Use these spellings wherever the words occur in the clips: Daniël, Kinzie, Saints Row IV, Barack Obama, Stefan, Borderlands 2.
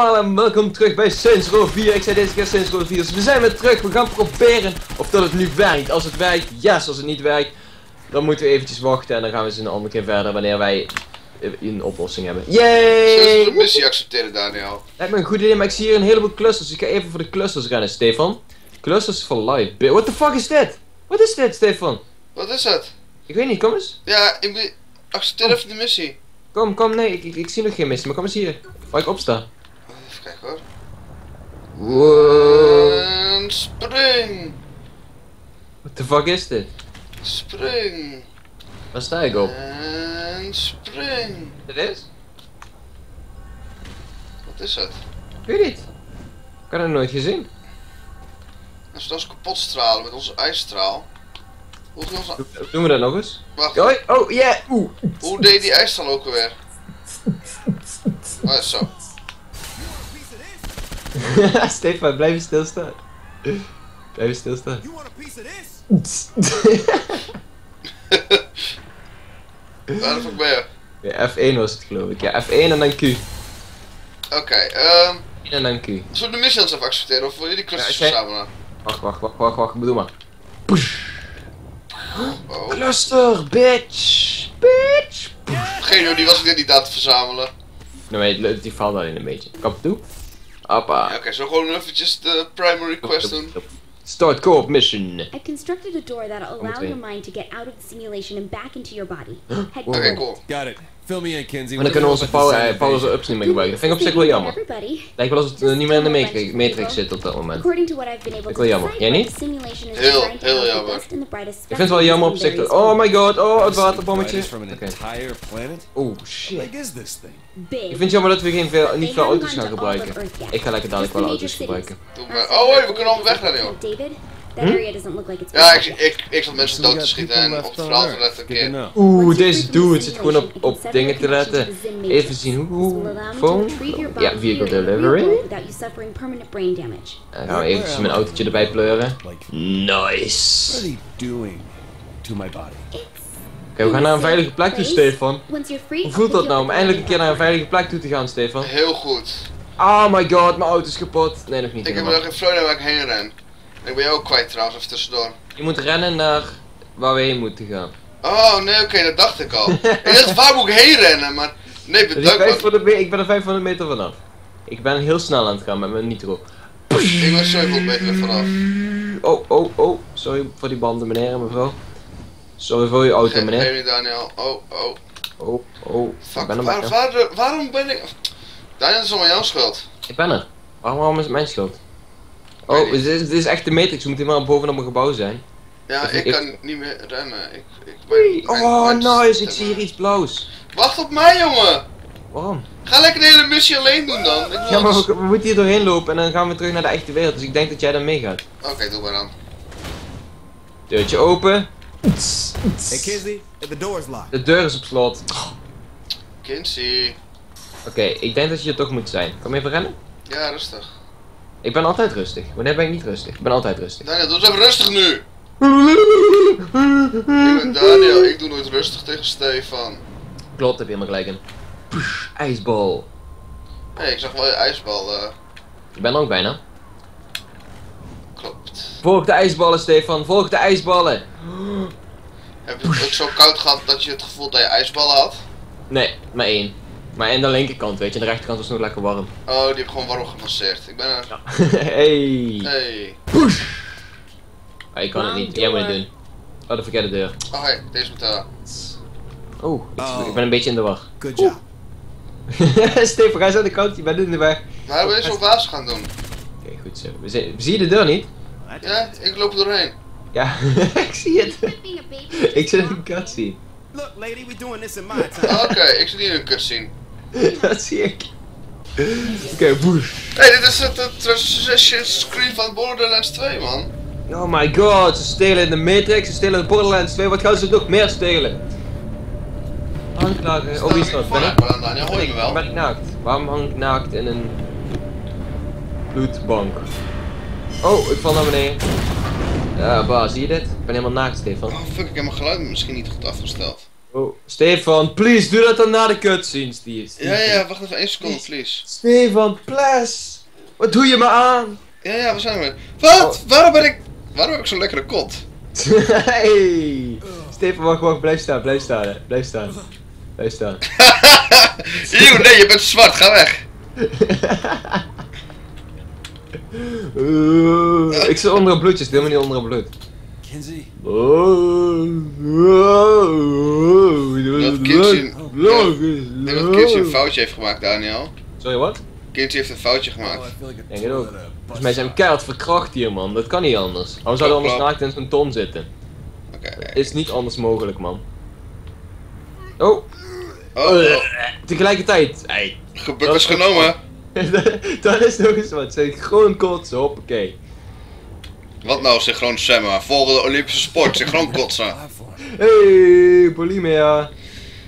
allemaal en welkom terug bij Saints Row 4. Ik zei deze keer Saints Row 4. Dus we zijn weer terug. We gaan proberen of dat het nu werkt. Als het werkt, yes. Als het niet werkt, dan moeten we eventjes wachten. En dan gaan we eens een andere keer verder wanneer wij een oplossing hebben. Yay! De missie accepteren, Daniël. Lijkt me een goed idee, maar ik zie hier een heleboel clusters. Ik ga even voor de clusters rennen, Stefan. Clusters for life. What the fuck is dit? Wat is dit, Stefan? Wat is dat? Ik weet niet, kom eens. Ja, ik ben... accepteer even de missie. Kom, nee, ik zie nog geen missie, maar kom eens hier. Waar ik opsta. Even kijken hoor. Wow. En spring! What the fuck is dit? Spring! Waar sta ik op? En spring! Dit is? Wat is dat? Ik weet niet. Ik had het nooit gezien. Als we ons kapot stralen met onze ijsstraal. Hoe doen we dat nog eens? Wacht. Oh, yeah! Oeh. Hoe deed die ijsstraal ook alweer? Oh, zo. Stefan, blijf stilstaan. Blijf stilstaan. Waar de fuck ben je? Ja, F1 was het geloof ik. Ja, F1 en dan Q. Oké, F1 en dan Q. Zullen we de missions even accepteren of wil je die clusters verzamelen? Wacht, bedoel maar. Push. Oh. Cluster, bitch! Geen idee, die was ik net niet aan het verzamelen. Nee, die valt alleen een beetje. Kap toe. Appa. Oké, zo gewoon eventjes de primary quest doen. Start co-op mission. I constructed a door that'll allow your mind to get out of the simulation and back into your body. Oké, cool. Got it. Fill me in, Kinzie. En dan kunnen we onze power-ups niet meer gebruiken. Dat vind ik op zich wel jammer. Lijkt wel alsof het niet meer in de matrix zit op dat moment. Ik wel jammer. Jij niet? Heel jammer. Ik vind het wel jammer op zich. Oh my god, oh het waterbommetje. Okay. Oh shit. Ik vind het jammer dat we niet veel auto's gaan gebruiken. Ik ga lekker dadelijk wel auto's gebruiken. Oh, we kunnen al weg naar joh. Ja, ik zat mensen dood te schieten en op het verhaal te letten een keer. Oeh, deze dude zit gewoon op dingen te letten. Even zien hoe. Phone? Ja, vehicle delivery. En gaan we eventjes mijn autootje erbij pleuren. Nice. Oké, we gaan naar een veilige plek toe, Stefan. Hoe voelt dat nou om eindelijk een keer naar een veilige plek toe te gaan, Stefan? Heel goed. Oh my god, mijn auto is kapot. Nee, nog niet. Ik heb nog geen flow waar ik heen ren. Ik ben jou ook kwijt trouwens, even tussendoor. Je moet rennen naar waar we heen moeten gaan. Oh nee, oké, dat dacht ik al. Ik dacht, waar moet ik heen rennen, maar... Nee, bedankt man. Ik ben er 500 meter vanaf. Ik ben heel snel aan het gaan met mijn nitro. Ik was 700 meter vanaf. Oh, sorry voor die banden meneer en mevrouw. Sorry voor je auto meneer. Geen idee, Daniël. Oh. Fuck, waarom ben ik... Daniël, is allemaal jouw schuld. Ik ben er. Waarom is het mijn schuld? Oh, dit is echt de matrix, we moeten helemaal bovenop mijn gebouw zijn. Ja, ik kan niet meer rennen. Oh, nice, ik zie hier iets blauws. Wacht op mij, jongen! Waarom? Ga lekker de hele missie alleen doen dan. Ja, maar we moeten hier doorheen lopen en dan gaan we terug naar de echte wereld, dus ik denk dat jij dan meegaat. Oké, doe maar dan. Deurtje open. Hey Kinzie, de deur is locked. De deur is op slot. Kinzie. Oké, ik denk dat je er toch moet zijn. Kom even rennen? Ja, rustig. Ik ben altijd rustig. Wanneer ben ik niet rustig? Ik ben altijd rustig. Daniël, doe eens even rustig nu! Ik ben Daniël, ik doe nooit rustig tegen Stefan. Klopt, heb je helemaal gelijk in. Push, ijsbal. Nee, ik zag wel je ijsbal. Je bent er ook bijna. Klopt. Volg de ijsballen, Stefan, volg de ijsballen! Heb je het ook zo koud gehad dat je het gevoel dat je ijsballen had? Nee, maar één. Maar aan de linkerkant, weet je, aan de rechterkant was nog lekker warm. Oh, die heb gewoon warm gemasseerd. Ik ben er. Ja. Hey. Push! Ah, ik kan het niet, jij moet het doen. Oh, de verkeerde deur. Oh, hey, deze moet daar. Oh, ik ben een beetje in de war. Good job. Stefan, ga eens aan de kant, je bent in de weg. Maar we zijn zo'n waas gaan doen. Oké, goed zo. Zie je de deur niet? Ja, ik loop er doorheen. Ja, ik zie het. Ik zit in een cutscene. Look, lady, we doing this in my time. Oké, ik zit hier in een cutscene. Dat zie ik. Oké, boef. Hé, dit is het transition screen van Borderlands 2, man. Oh my god, ze stelen in de Matrix, ze stelen in Borderlands 2, wat gaan ze nog meer stelen? Aanklagen, oh wie is dat? Ben ik naakt? Waarom hang ik naakt in een... bloedbank? Oh, ik val naar beneden. Ja, zie je dit? Ik ben helemaal naakt, Stefan. Oh fuck, ik heb mijn geluid misschien niet goed afgesteld. Oh, Stefan, please, doe dat dan na de cutscenes die is. Ja, wacht even 1 seconde, please. Stefan, please. Wat doe je me aan? Ja, waar zijn we? Wat? Oh. Waarom heb ik zo'n lekkere kot? Hey! Stefan, wacht, blijf staan. Eeuw, nee, je bent zwart, ga weg. Ik zit onder een bloedje, helemaal niet onder een bloed. Kinzie. Dat Kinzie een foutje heeft gemaakt, Daniël. Sorry, wat? Kinzie heeft een foutje gemaakt. Denk het ook. Volgens mij zijn we keihard verkracht hier, man. Dat kan niet anders. Anders zouden we naakt in zijn ton zitten. Oké. Is niet anders mogelijk, man. Oh. Tegelijkertijd. Hey. Gebukt is genomen. Dat is nog eens wat. Synchroon kotsen, hoppakee. Wat nou, synchroon zwemmen? Volgende Olympische sport, synchroon kotsen. Hey, bulimia.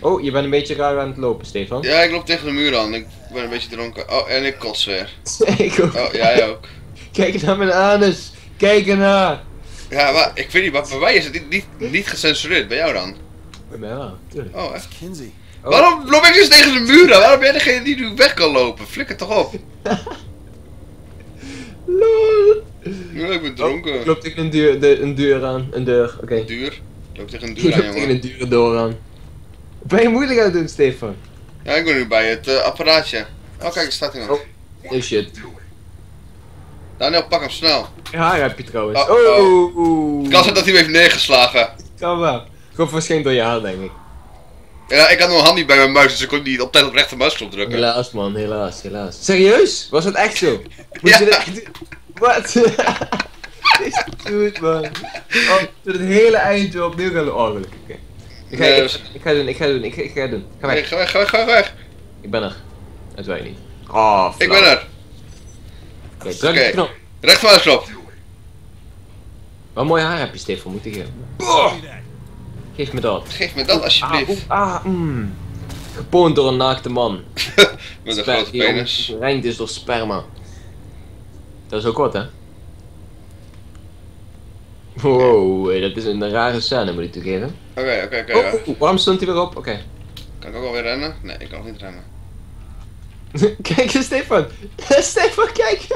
Oh, je bent een beetje raar aan het lopen, Stefan. Ja, ik loop tegen de muur aan. Ik ben een beetje dronken. Oh, en ik kots weer. Ik ook. Oh, jij ook. Kijk naar mijn anus. Kijk ernaar. Ja, maar ik weet niet, maar bij mij is het niet gecensureerd. Bij jou dan? Bij mij wel, natuurlijk. Oh, echt? Kinzie. Oh. Waarom loop ik dus tegen de muur aan? Waarom ben jij degene die nu weg kan lopen? Flikker toch op. Lol. Ja, ik ben dronken. Ik loop tegen een deur aan. Ben je moeilijk aan het doen, Stefan? Ja, ik ben nu bij het apparaatje. Oh, kijk, er staat iemand. Oh shit. Daniël, pak hem snel. Ja, haar heb je trouwens. Oh. Het kan zijn dat hij hem heeft neergeslagen. Kan wel. Gewoon waarschijnlijk door je haar, denk ik. Ja, ik had nog een hand niet bij mijn muis, dus ik kon niet op tijd op rechter muisknop drukken. Helaas, man, helaas. Serieus? Was dat echt zo? Moet je dit... Wat? Dit is goed, man. Oh, tot het hele eindje opnieuw gaan we... Oh, gelukkig. Okay. Ik ga doen. Ga weg. Ga weg. Ik ben er. Dat weet ik niet. Oh, ik ben er. Oké, druk de knop. Rechtermuisknop. Wat mooie haar heb je, Stefan, moet ik geven. Oh. Geef me dat. Geef me dat alsjeblieft. Gepoond door een naakte man. Met een grote penis. Verengd is door sperma. Dat is ook wat, hè? Wow, dat is een rare scène, moet ik toegeven. Oké. Waarom stond hij weer op? Oké. Kan ik ook alweer rennen? Nee, ik kan nog niet rennen. Kijk eens, Stefan. Stefan, kijk.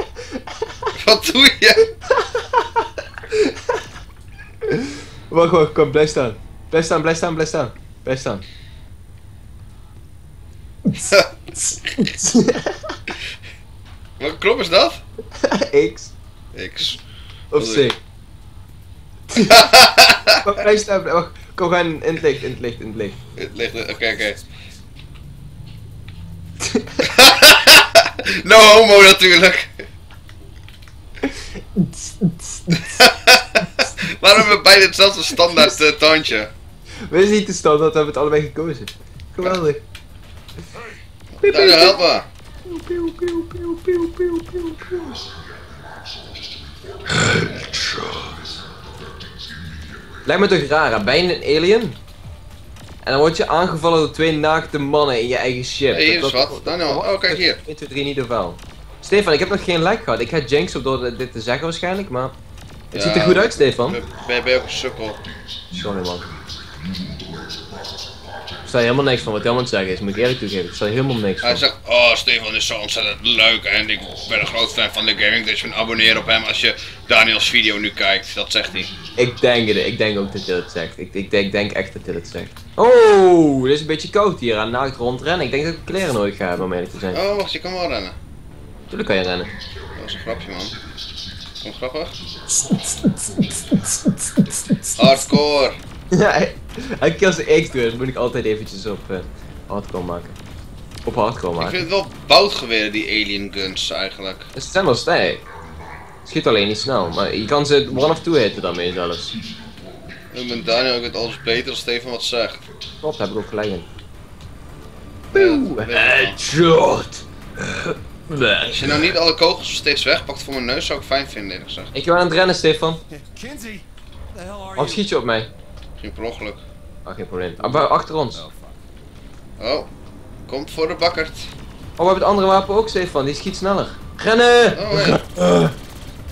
Wat doe je? Wacht, kom, blijf staan. Welke knop is dat? X. Of C. Blijf staan, wacht. Kom, gaan in het licht. Oké. No homo natuurlijk. Waarom hebben we beide hetzelfde standaard tandje? Dit is niet de standaard, we hebben het allebei gekozen. Geweldig. Hey. Daar helpen. Lijkt me toch raar, ben je een alien? En dan word je aangevallen door 2 naakte mannen in je eigen ship. Hey, hier is wat. Daniël, kijk hier. 1, 2, 3 niet te veel. Stefan, ik heb nog geen like gehad. Ik ga jinx op door dit te zeggen waarschijnlijk, maar... Het ziet er goed uit, Stefan. Ben je ook een sukkel? Sorry, man. Ik versta helemaal niks van wat hij aan het zeggen is, moet ik eerlijk toegeven. Ik versta helemaal niks van. Hij zegt, oh, Stefan is zo ontzettend leuk en ik ben een groot fan van de gaming, dus je abonneer op hem als je Daniels video nu kijkt. Dat zegt hij. Ik denk ook dat hij dat zegt. Ik denk echt dat hij dat zegt. Oh, het is een beetje koud hier aan naakt rondrennen. Ik denk dat ik kleren nooit ga hebben om eerlijk te zijn. Oh, wacht, je kan wel rennen. Tuurlijk kan je rennen. Dat was een grapje, man. Kom grappig. Hardcore. Ja, hij kills de X-deur, dus moet ik altijd eventjes op hardcore maken. Ik vind het wel boutgeweren, die alien guns eigenlijk. Ze zijn wel sterk. Schiet alleen niet snel, maar je kan ze 1 of 2 hitten daarmee zelfs. Ik ben Daniël, ik weet alles beter als Stefan wat zegt. Klopt, daar heb ik ook gelijk in. Boe! Headshot! Als je nou niet alle kogels steeds wegpakt voor mijn neus, zou ik fijn vinden, eerlijk gezegd. Ik ben aan het rennen, Stefan. Kinzie, waarom schiet je op mij? Misschien per ongeluk. Ah, geen probleem. Achter ons. Oh, komt voor de bakkerd. Oh, we hebben het andere wapen ook, Stefan. Die schiet sneller. Rennen! Oh, hey.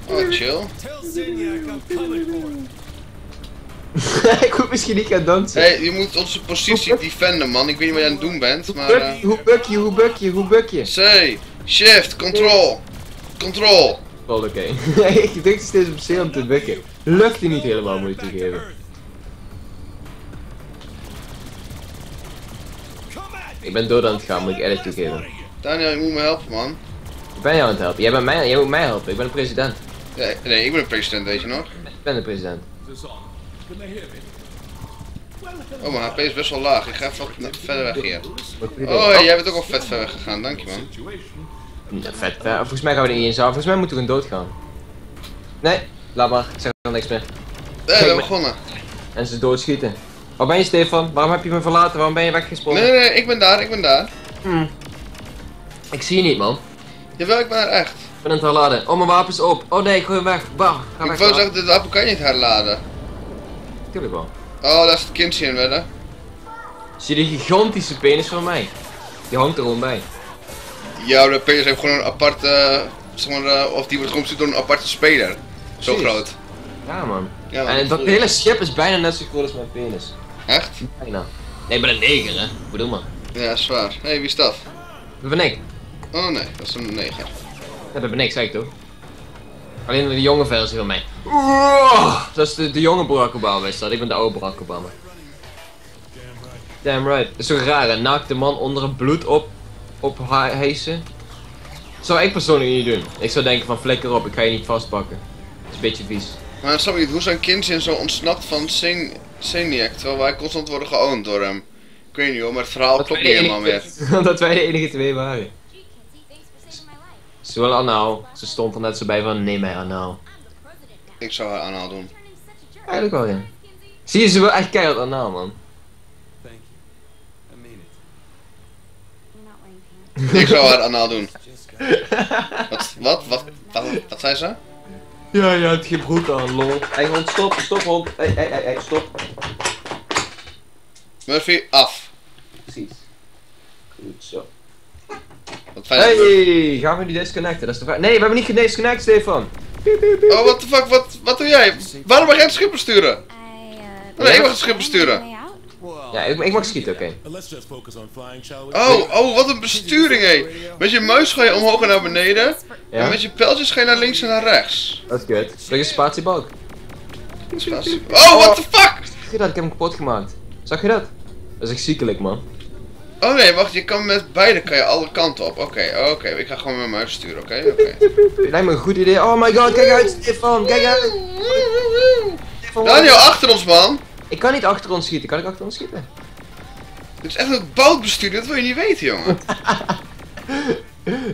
Oh, chill. Ik moet misschien niet gaan dansen. Hey, je moet onze positie defenden, man. Ik weet niet wat je aan het doen bent, maar... Hoe buk je? C, shift, control. Control. Wel oké. Ik druk steeds op C om te bukken. Lukt die niet helemaal, moet ik toegeven. Ik ben dood aan het gaan, moet ik eerlijk toegeven. Daniël, je moet me helpen, man. Ik ben jou aan het helpen. Jij moet mij helpen. Ik ben de president. Nee, nee, ik ben de president, weet je nog? Ik ben de president. Oh, mijn HP is best wel laag. Ik ga even wat verder weg hier. Oh, jij bent ook al vet ver weg gegaan. Dank je, man. Ja, vet ver. Volgens mij gaan we er niet eens aan. Volgens mij moeten we gewoon dood gaan. Nee, laat maar. Ik zeg er niks meer. Nee, we hebben begonnen. En ze doodschieten. Waar ben je, Stefan? Waarom heb je me verlaten? Waarom ben je weggesprongen? Nee, nee, nee, ik ben daar. Ik ben daar. Ik zie je niet, man. Jawel, ik ben er echt. Ik ben aan het herladen. Oh, mijn wapen is op. Oh nee, ik gooi hem weg. Bah, ga weg. Ik wou zeggen, de wapen kan je niet herladen. Tuurlijk wel. Oh, daar is het Kinzie in, wel hè. Zie je die gigantische penis van mij? Die hangt er gewoon bij. Ja, de penis heeft gewoon een aparte... zeg maar, of die wordt gewoon door een aparte speler. Zo Jeez. Groot. Ja, man. Ja, man. En dat hele schip is bijna net zo groot als mijn penis. Echt? Bijna. Nee, ik ben een neger, hè. Bedoel maar. Ja, zwaar. Hé, hey, wie is dat? Dat ben ik. Oh nee, dat is een neger. Ja, dat ben ik, zei ik toch? Alleen de jonge versie van mij. Oeh, dat is de jonge Barack Obama, is dat? Ik ben de oude Barack Obama. Damn right. Dat is toch raar, een naakte man onder het bloed op hijsen? Dat zou ik persoonlijk niet doen. Ik zou denken van flikker op, ik ga je niet vastpakken. Dat is een beetje vies. Maar dat snap ik niet, hoe zo'n Kinzie zo ontsnapt van Seniac, terwijl wij constant worden geoond door hem. Ik weet niet hoor, maar het verhaal dat klopt niet helemaal meer. Dat wij de enige twee waren. Ze wil anaal. Ze stond er net zo bij van neem mij anaal. Ik zou haar anaal doen. Eigenlijk wel ja. Zie je, ze wil echt keihard anaal man. Ik zou haar anaal doen. Wat zei ze? Ja, je hebt geen broek aan lol. Hey hond, stop hond. Hey, stop. Murphy, af. Precies. Goed zo. Hey, gaan we nu disconnecten? Dat is de vraag. Nee, we hebben niet gedisconnect, Stefan. Oh, what the fuck, wat doe jij? Waarom mag jij het schip besturen? Nee, ik mag het schip besturen. Ja, ik mag schieten, oké. Oh, wat een besturing, hé. Met je muis ga je omhoog en naar beneden. Ja. En met je pijltjes ga je naar links en naar rechts. Dat is goed. Dat is een spatiebalk. Oh, what the fuck! Zag je dat? Ik heb hem kapot gemaakt. Zag je dat? Dat is echt ziekelijk, man. Oh nee, wacht, je kan met beide kan je alle kanten op. Oké, ik ga gewoon met mijn muis sturen, oké. Lijkt me een goed idee. Oh my god, kijk uit, Stefan, kijk uit. Daniël, achter ons, man. Ik kan niet achter ons schieten, kan ik achter ons schieten? Dit is echt een bootbestuur, dat wil je niet weten, jongen.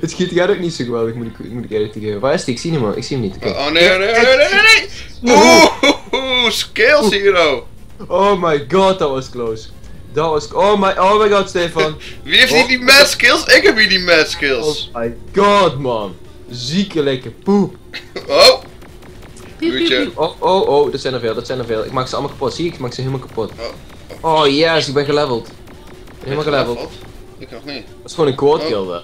Het schiet gaat ook niet zo geweldig, moet ik eerlijk toegeven. Waar is die? Ik zie hem, man. Ik zie hem niet. Okay. Oh nee. Oeh, scales hero. Oh my god, dat was close. Dat was... oh my god, Stefan. Wie heeft hier die mad skills? Ik heb hier die mad skills. Oh my god, man. Zieke lekker poep. Oh. Buurtje. Oh, dat zijn er veel, Ik maak ze allemaal kapot. Zie ik, maak ze helemaal kapot. Oh yes, ik ben geleveld. Helemaal geleveld. Ik nog niet. Dat is gewoon een quad kill, hè.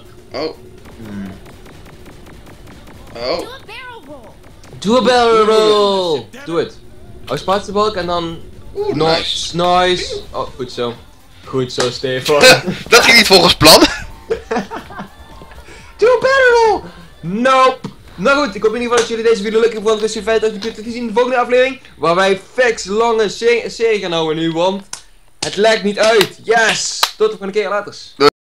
Doe een barrel roll. Doe het. Oh, spaat de balk en dan... Oeh, nice. Oh, goed zo. Goed zo, Stefan. Dat ging niet volgens plan. Doe battle! Nope. Nou goed, ik hoop in ieder geval dat jullie deze video leuk vonden. Dus je feit dat je kunt zien in de volgende aflevering. Waar wij fix lange C gaan houden nu, want het lijkt niet uit. Yes! Tot de volgende keer, later.